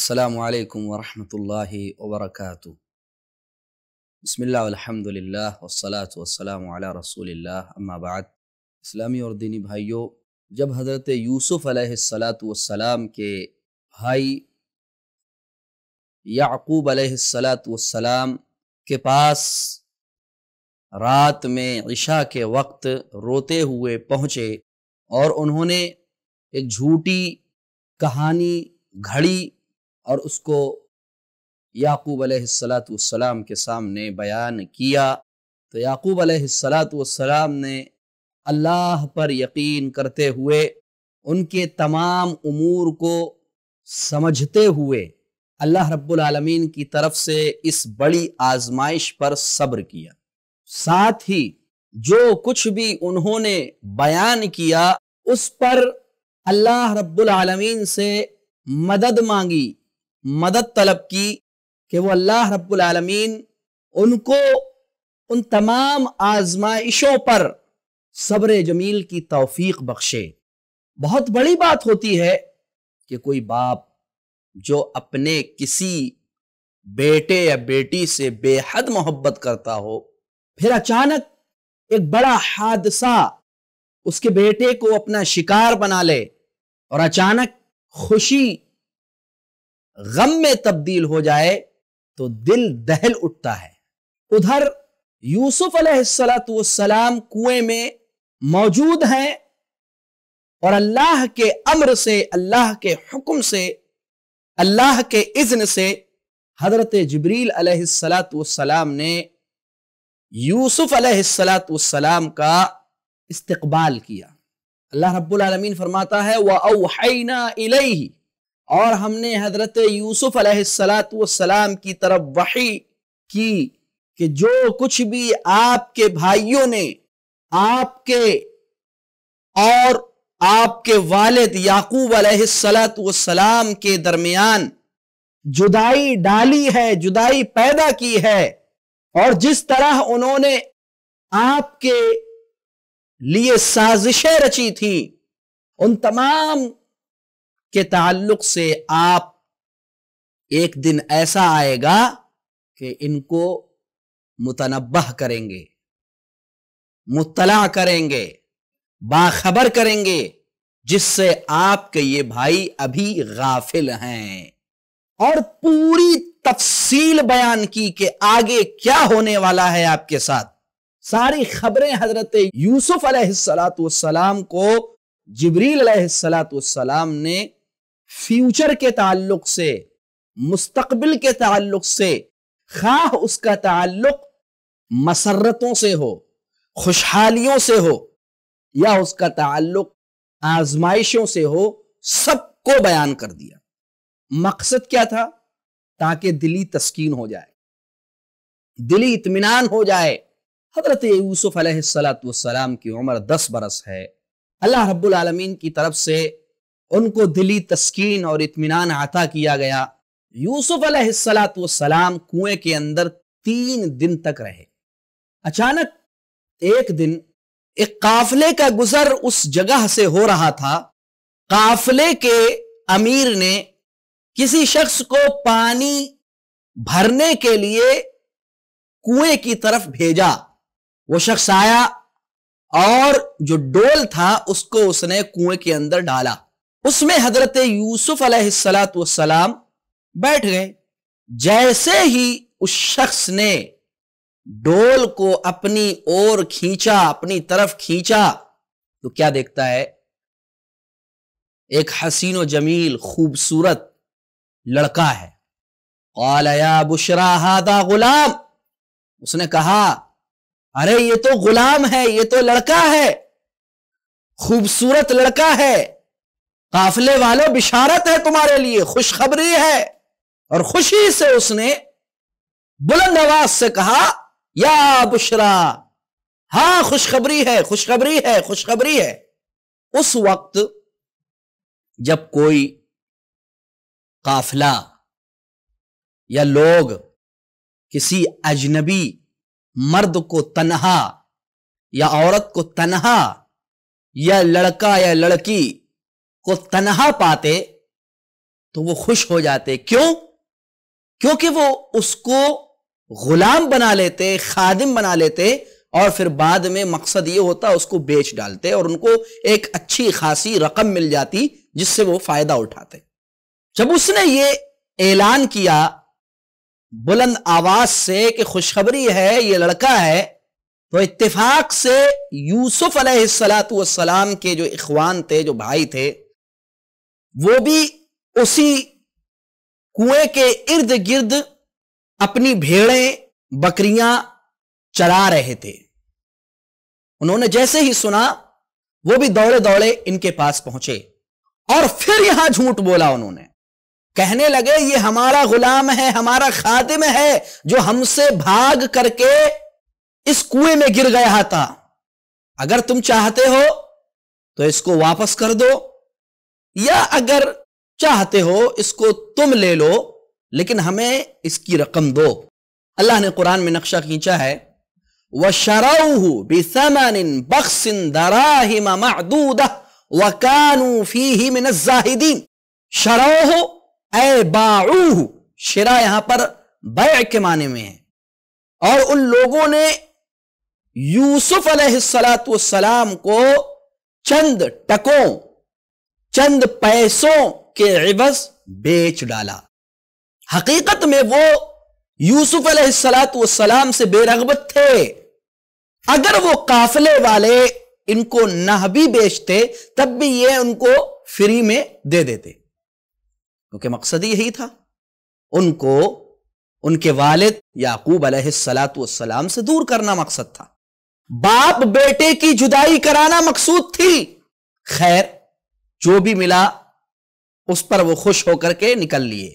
अस्सलामु अलैकुम वरहमतुल्लाहि वबरकातुहू। बिस्मिल्लाह वल्हम्दुलिल्लाह वस्सलातु वस्सलामु अला रसूलिल्लाह, अम्मा बाद। इस्लामी और दीनी भाइयों, जब हज़रत यूसुफ अलैहिस्सलातु वस्सलाम के भाई याकूब अलैहिस्सलातु वस्सलाम के पास रात में इशा के वक्त रोते हुए पहुँचे और उन्होंने एक झूठी कहानी घड़ी और उसको याकूब अलैहिस्सलातु वस्सलाम के सामने बयान किया, तो याकूब अलैहिस्सलातु वस्सलाम ने अल्लाह पर यकीन करते हुए, उनके तमाम उमूर को समझते हुए अल्लाह रब्बुल आलमीन की तरफ से इस बड़ी आजमाइश पर सब्र किया। साथ ही जो कुछ भी उन्होंने बयान किया उस पर अल्लाह रब्बुल आलमीन से मदद मांगी, मदद तलब की कि वो अल्लाह रब्बुल आलमीन उनको उन तमाम आजमाइशों पर सब्र जमील की तौफीक बख्शे। बहुत बड़ी बात होती है कि कोई बाप जो अपने किसी बेटे या बेटी से बेहद मोहब्बत करता हो, फिर अचानक एक बड़ा हादसा उसके बेटे को अपना शिकार बना ले और अचानक खुशी गम में तब्दील हो जाए तो दिल दहल उठता है। उधर यूसुफ अलैहिस्सलातु वस्सलाम कुएं में मौजूद हैं और अल्लाह के अम्र से, अल्लाह के हुक्म से, अल्लाह के इज़्न से हज़रत जब्रील अलैहिस्सलातु वस्सलाम ने यूसुफ अलैहिस्सलातु वस्सलाम का इस्तकबाल किया। अल्लाह रब्बुल आलमीन फरमाता है वअौहैना इलैहि, और हमने हज़रत यूसुफ अलैहिस्सलातु वस्सलाम की तरफ वही की कि जो कुछ भी आपके भाइयों ने आपके और आपके वालिद याकूब अलैहिस्सलातु वस्सलाम के दरमियान जुदाई डाली है, जुदाई पैदा की है, और जिस तरह उन्होंने आपके लिए साजिशें रची थी, उन तमाम के ताल्लुक से आप एक दिन ऐसा आएगा कि इनको मुतनब्बह करेंगे, मुत्तला करेंगे, बाखबर करेंगे, जिससे आपके ये भाई अभी गाफिल हैं। और पूरी तफसील बयान की कि आगे क्या होने वाला है आपके साथ। सारी खबरें हजरत यूसुफ अलैहिस्सलातु वस्सलाम को जब्रील अलैहिस्सलातु वस्सलाम ने फ्यूचर के ताल्लुक से, मुस्तकबिल के ताल्लुक से, खाह उसका ताल्लुक मसरतों से हो, खुशहालियों से हो, या उसका ताल्लुक आजमाइशों से हो, सबको बयान कर दिया। मकसद क्या था? ताकि दिली तस्कीन हो जाए, दिली इत्मीनान हो जाए। हज़रत यूसुफ अलैहिस्सलातु वस्सलाम की उम्र 10 बरस है। अल्लाह रब्बुल आलमीन की तरफ से उनको दिली तस्कीन और इत्मीनान आता किया गया। यूसुफ अलैहिस्सलातु वस्सलाम कुएं के अंदर 3 दिन तक रहे। अचानक एक दिन एक काफिले का गुजर उस जगह से हो रहा था। काफिले के अमीर ने किसी शख्स को पानी भरने के लिए कुएं की तरफ भेजा। वो शख्स आया और जो डोल था उसको उसने कुएं के अंदर डाला। उसमें हजरत यूसुफ अलैहिस्सलातु वस्सलाम बैठ गए। जैसे ही उस शख्स ने डोल को अपनी ओर खींचा, अपनी तरफ खींचा, तो क्या देखता है? एक हसीन व जमील खूबसूरत लड़का है। क़ाल या बुशरा हादा गुलाम, उसने कहा अरे ये तो गुलाम है, ये तो लड़का है, खूबसूरत लड़का है। काफिले वालों, बिशारत है तुम्हारे लिए, खुशखबरी है। और खुशी से उसने बुलंद आवाज से कहा या बुशरा, हाँ खुशखबरी है, खुशखबरी है, खुशखबरी है। उस वक्त जब कोई काफिला या लोग किसी अजनबी मर्द को तन्हा या औरत को तन्हा या लड़का या लड़की को तन्हा पाते, तो वो खुश हो जाते। क्यों? क्योंकि वो उसको गुलाम बना लेते, खादिम बना लेते और फिर बाद में मकसद ये होता उसको बेच डालते और उनको एक अच्छी खासी रकम मिल जाती जिससे वो फायदा उठाते। जब उसने ये ऐलान किया बुलंद आवाज से कि खुशखबरी है, ये लड़का है, तो इत्तेफाक से यूसुफ अलैहिस्सलातु वस्सलाम के जो इखवान थे, जो भाई थे, वो भी उसी कुएं के इर्द गिर्द अपनी भेड़ें बकरियां चरा रहे थे। उन्होंने जैसे ही सुना वो भी दौड़े दौड़े इनके पास पहुंचे और फिर यहां झूठ बोला। उन्होंने कहने लगे ये हमारा गुलाम है, हमारा खादिम है, जो हमसे भाग करके इस कुएं में गिर गया था। अगर तुम चाहते हो तो इसको वापस कर दो या अगर चाहते हो इसको तुम ले लो, लेकिन हमें इसकी रकम दो। अल्लाह ने कुरान में नक्शा खींचा है, वशरौहु बिसमनिन बख्सिन दराहिम मअदूदा वकानू फीहि मिन ज़ाहिदीन। शरौहु ऐ बाऊहु, शरा यहां पर बै के माने में है। और उन लोगों ने यूसुफ अलैहिस्सलातु वस्सलाम को चंद टकों, चंद पैसों के इवज बेच डाला। हकीकत में वो यूसुफ अलैहिस्सलातु वस्सलाम से बेरगबत थे। अगर वो काफिले वाले इनको ना भी बेचते तब भी ये उनको फ्री में दे देते, क्योंकि मकसद यही था उनको उनके वालिद याकूब अलैहिस्सलातु वस्सलाम से दूर करना मकसद था। बाप बेटे की जुदाई कराना मकसूद थी। खैर, जो भी मिला उस पर वो खुश होकर के निकल लिए,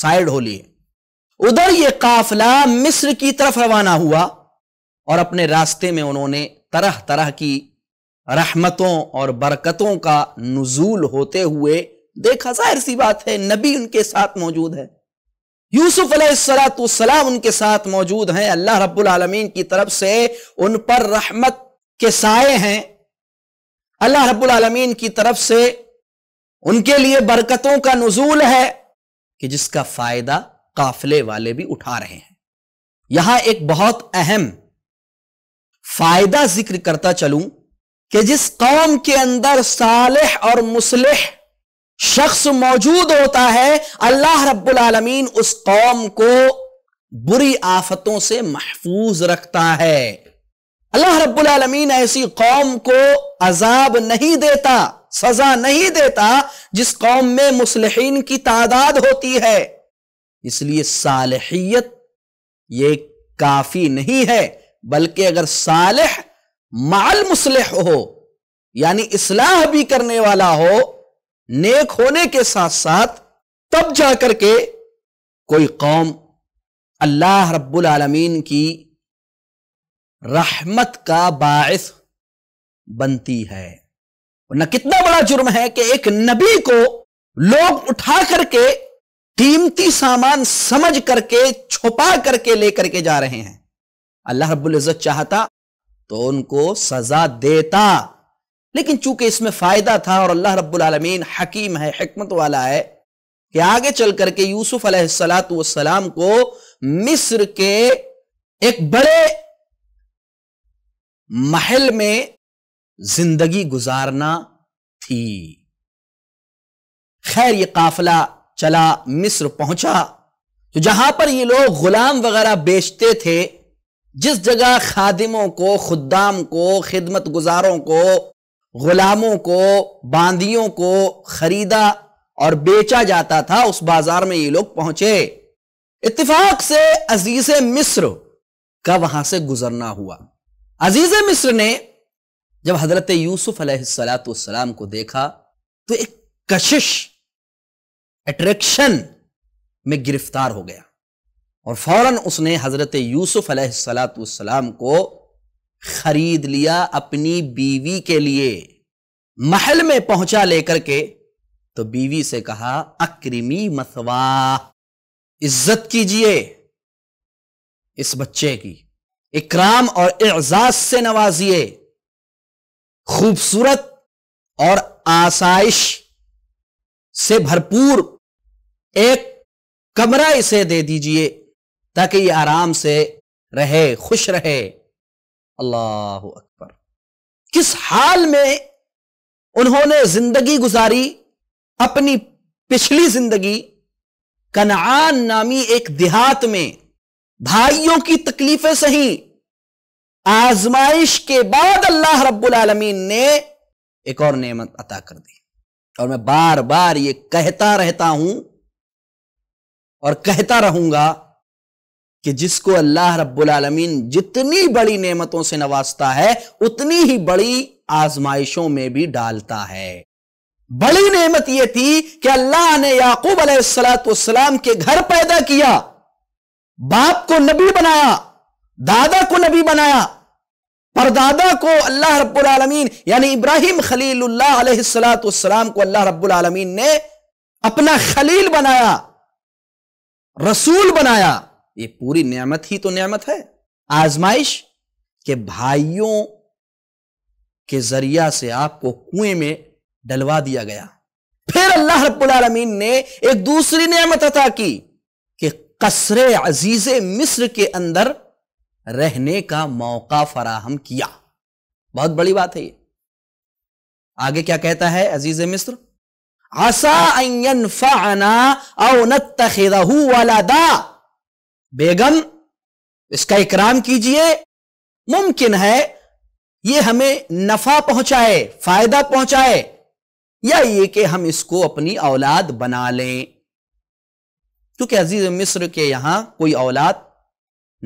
साइड हो लिए। उधर ये काफिला मिस्र की तरफ रवाना हुआ और अपने रास्ते में उन्होंने तरह तरह की रहमतों और बरकतों का नुजूल होते हुए देखा। जाहिर सी बात है, नबी उनके साथ मौजूद है, यूसुफ अलैहिस्सलातु वस्सलाम उनके साथ मौजूद हैं, अल्लाह रब्बुल आलमीन की तरफ से उन पर रहमत के साए हैं, अल्लाह रब्बुल आलमीन की तरफ से उनके लिए बरकतों का नुजूल है कि जिसका फायदा काफिले वाले भी उठा रहे हैं। यहां एक बहुत अहम फायदा जिक्र करता चलूं कि जिस कौम के अंदर सालेह और मुसलिह शख्स मौजूद होता है, अल्लाह रब्बुल आलमीन उस कौम को बुरी आफतों से महफूज रखता है। अल्लाह रब्बुल आलमीन ऐसी कौम को अजाब नहीं देता, सजा नहीं देता जिस कौम में मुसलिहीन की तादाद होती है। इसलिए सालिहियत ये काफी नहीं है, बल्कि अगर सालिह माल मुसलिह हो, यानी इस्लाह भी करने वाला हो, नेक होने के साथ साथ, तब जाकर के कोई कौम अल्लाह रब्बुल आलमीन की रहमत का बाइस बनती है। वरना कितना बड़ा जुर्म है कि एक नबी को लोग उठा करके कीमती सामान समझ करके छुपा करके लेकर के जा रहे हैं। अल्लाह रब्बुल इज्जत चाहता तो उनको सजा देता, लेकिन चूंकि इसमें फायदा था और अल्लाह रब्बुल आलमीन हकीम है, हिकमत वाला है, कि आगे चल करके यूसुफ अलैहिस्सलातु वस्सलाम को मिस्र के एक बड़े महल में जिंदगी गुजारना थी। खैर, ये काफिला चला, मिस्र पहुंचा, तो जहां पर ये लोग गुलाम वगैरह बेचते थे, जिस जगह खादिमों को, खुद्दाम को, खिदमत गुजारों को, गुलामों को, बांदियों को खरीदा और बेचा जाता था, उस बाजार में ये लोग पहुंचे। इत्तिफाक से अजीज़े मिस्र का वहां से गुजरना हुआ। अजीज़े मिस्र ने जब हजरत यूसुफ अलैहिस्सलातु वस्सलाम को देखा तो एक कशिश, अट्रैक्शन में गिरफ्तार हो गया और फौरन उसने हजरत यूसुफ अलैहिस्सलातु वस्सलाम को खरीद लिया अपनी बीवी के लिए। महल में पहुंचा लेकर के तो बीवी से कहा, अक्रिमी मसवा, इज्जत कीजिए इस बच्चे की, इकराम और इज़ाज से नवाजिए, खूबसूरत और आसाइश से भरपूर एक कमरा इसे दे दीजिए ताकि ये आराम से रहे, खुश रहे। अल्लाहु अकबर, किस हाल में उन्होंने जिंदगी गुजारी। अपनी पिछली जिंदगी कनान नामी एक देहात में भाइयों की तकलीफें सही, आजमाइश के बाद अल्लाह रब्बुल आलमीन ने एक और नेमत अता कर दी। और मैं बार बार ये कहता रहता हूं और कहता रहूंगा कि जिसको अल्लाह रब्बुल आलमीन जितनी बड़ी नेमतों से नवाजता है उतनी ही बड़ी आजमाइशों में भी डालता है। बड़ी नेमत यह थी कि अल्लाह ने याकूब अलैहिस्सलाम के घर पैदा किया, बाप को नबी बनाया, दादा को नबी बनाया, परदादा को अल्लाह रब्बुल आलमीन यानी इब्राहिम खलीलुल्लाह अलैहिस्सलाम को अल्लाह रब्बुल आलमीन ने अपना खलील बनाया, रसूल बनाया। ये पूरी नेमत ही तो नेमत है। आजमाइश के भाइयों के जरिया से आपको कुएं में डलवा दिया गया। फिर अल्लाह रब्बुल आलमीन ने एक दूसरी नेमत अता की कि कसरे अजीजे मिस्र के अंदर रहने का मौका फराहम किया। बहुत बड़ी बात है ये। आगे क्या कहता है अजीजे मिस्र, आसा अन यनफअना औ नत्तखिज़हु वलदा। बेगम, इसका इकराम कीजिए, मुमकिन है ये हमें नफा पहुंचाए, फायदा पहुंचाए, या ये कि हम इसको अपनी औलाद बना लें, क्योंकि अजीज मिस्र के यहां कोई औलाद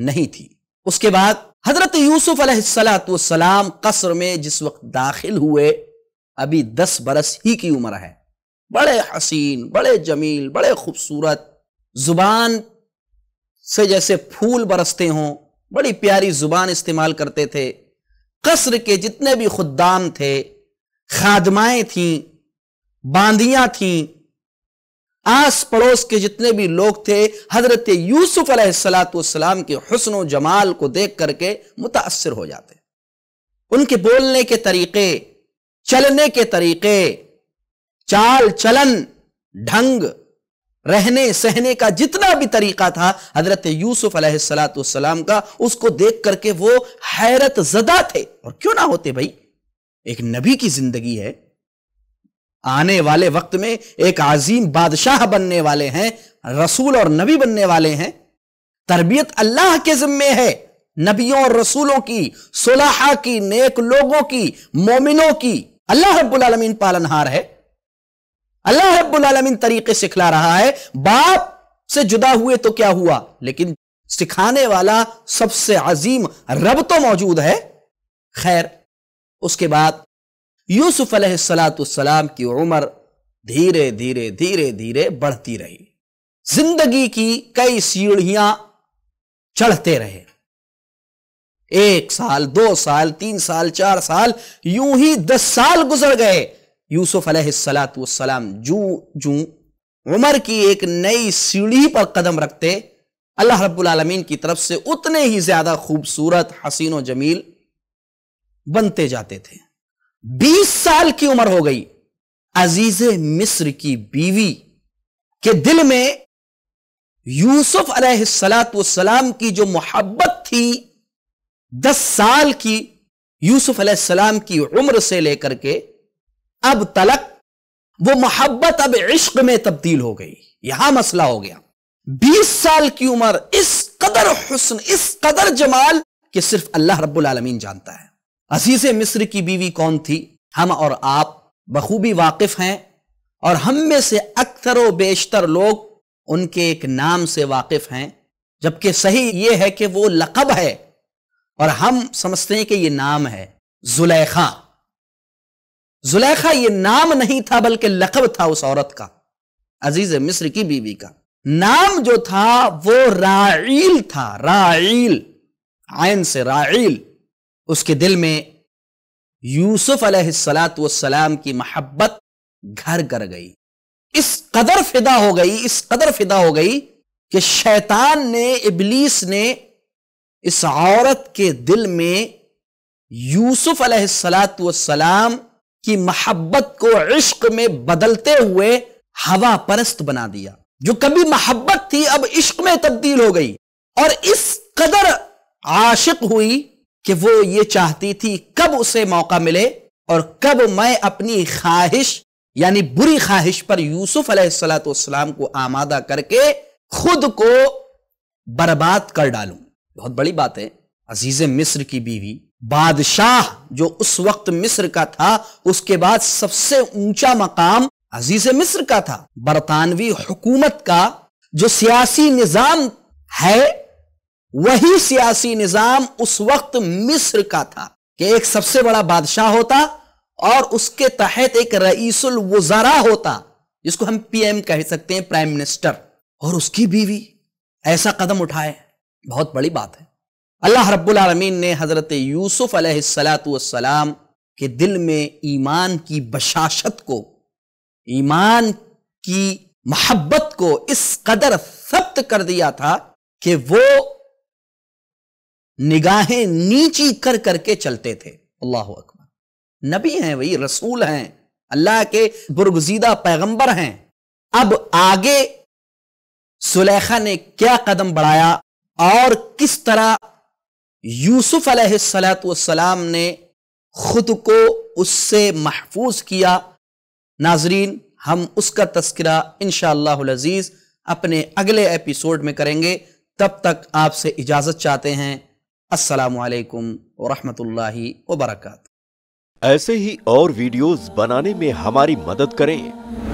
नहीं थी। उसके बाद हजरत यूसुफ अलैहिस्सलाम कसर में जिस वक्त दाखिल हुए, अभी 10 बरस ही की उम्र है। बड़े हसीन, बड़े जमील, बड़े खूबसूरत, जुबान से जैसे फूल बरसते हों, बड़ी प्यारी जुबान इस्तेमाल करते थे। कसर के जितने भी खुद्दाम थे, खादमाएं थीं, बांदियां थीं, आस पड़ोस के जितने भी लोग थे, हजरत यूसुफ अलैहिस्सलाम के हुस्न व जमाल को देख करके मुतासर हो जाते। उनके बोलने के तरीके, चलने के तरीके, चाल चलन, ढंग, रहने सहने का जितना भी तरीका था हजरत यूसुफ अलैहिस्सलाम का, उसको देख करके वो हैरत ज़दा थे। और क्यों ना होते भाई, एक नबी की जिंदगी है, आने वाले वक्त में एक अजीम बादशाह बनने वाले हैं, रसूल और नबी बनने वाले हैं। तरबियत अल्लाह के जिम्मे है, नबियों और रसूलों की, सुलहा की, नेक लोगों की, मोमिनों की। अल्लाह रब्बुल आलमीन पालनहार है, अल्लाह रब्बुल आलमीन तरीके सिखला रहा है। बाप से जुदा हुए तो क्या हुआ, लेकिन सिखाने वाला सबसे अजीम रब तो मौजूद है। खैर, उसके बाद यूसुफ अलैहिस्सलाम की उम्र धीरे धीरे धीरे धीरे बढ़ती रही, जिंदगी की कई सीढ़ियां चढ़ते रहे। 1 साल, 2 साल, 3 साल, 4 साल, यूं ही 10 साल गुजर गए। यूसुफ अलैहिस्सलाम जूं जूं उम्र की एक नई सीढ़ी पर कदम रखते, अल्लाह रब्बुल आलमीन की तरफ से उतने ही ज्यादा खूबसूरत, हसीन और जमील बनते जाते थे। 20 साल की उम्र हो गई। अजीजे मिस्र की बीवी के दिल में यूसुफ अलैहिस्सलाम की जो मोहब्बत थी, 10 साल की यूसुफ अलैहिस्सलाम की उम्र से लेकर के अब तलक, वो मोहब्बत अब इश्क में तब्दील हो गई। यहां मसला हो गया, 20 साल की उम्र, इस कदर हुस्न, इस कदर जमाल कि सिर्फ अल्लाह रब्बुल आलमीन जानता है। अजीज़े मिस्र की बीवी कौन थी, हम और आप बखूबी वाकिफ हैं, और हम में से अक्सर व बेशतर लोग उनके एक नाम से वाकिफ हैं, जबकि सही ये है कि वो लक़ब है और हम समझते हैं कि ये नाम है। जुलैखा। जुलैखा ये नाम नहीं था बल्कि लक़ब था उस औरत का, अजीज़े मिस्र की बीवी का। नाम जो था वो राइल था, राइल, आयन से राइल। उसके दिल में यूसुफ अलैहिस्सलाम की मोहब्बत घर कर गई, इस कदर फिदा हो गई, इस कदर फिदा हो गई कि शैतान ने, इबलीस ने इस औरत के दिल में यूसुफ अलैहिस्सलाम की मोहब्बत को इश्क में बदलते हुए हवा परस्त बना दिया। जो कभी मोहब्बत थी अब इश्क में तब्दील हो गई और इस कदर आशिक हुई कि वो ये चाहती थी कब उसे मौका मिले और कब मैं अपनी ख्वाहिश यानी बुरी ख्वाहिश पर यूसुफ अलैहिस्सलाम को आमादा करके खुद को बर्बाद कर डालूं। बहुत बड़ी बात है। अजीज मिस्र की बीवी, बादशाह जो उस वक्त मिस्र का था, उसके बाद सबसे ऊंचा मकाम अजीज मिस्र का था। बरतानवी हुकूमत का जो सियासी निजाम है वही सियासी निजाम उस वक्त मिस्र का था कि एक सबसे बड़ा बादशाह होता और उसके तहत एक रईसुल वुजरा होता जिसको हम पीएम कह सकते हैं, प्राइम मिनिस्टर, और उसकी बीवी ऐसा कदम उठाए। बहुत बड़ी बात है। अल्लाह रब्बुल आलमीन ने हजरत यूसुफ अलैहिस्सलाम के दिल में ईमान की बशाशत को, ईमान की मोहब्बत को इस कदर सख्त कर दिया था कि वो निगाहें नीची कर करके चलते थे। अल्लाह अकबर। नबी हैं, वही रसूल हैं, अल्लाह के बुरगुजीदा पैगंबर हैं। अब आगे जुलैखा ने क्या कदम बढ़ाया और किस तरह यूसुफ अलैहिस्सलाम ने खुद को उससे महफूज किया, नाजरीन हम उसका तस्करा इंशाअल्लाहुल अज़ीज़ अपने अगले एपिसोड में करेंगे। तब तक आपसे इजाज़त चाहते हैं। अस्सलामु अलैकुम व रहमतुल्लाहि व बरकातहू। ऐसे ही और वीडियोस बनाने में हमारी मदद करें।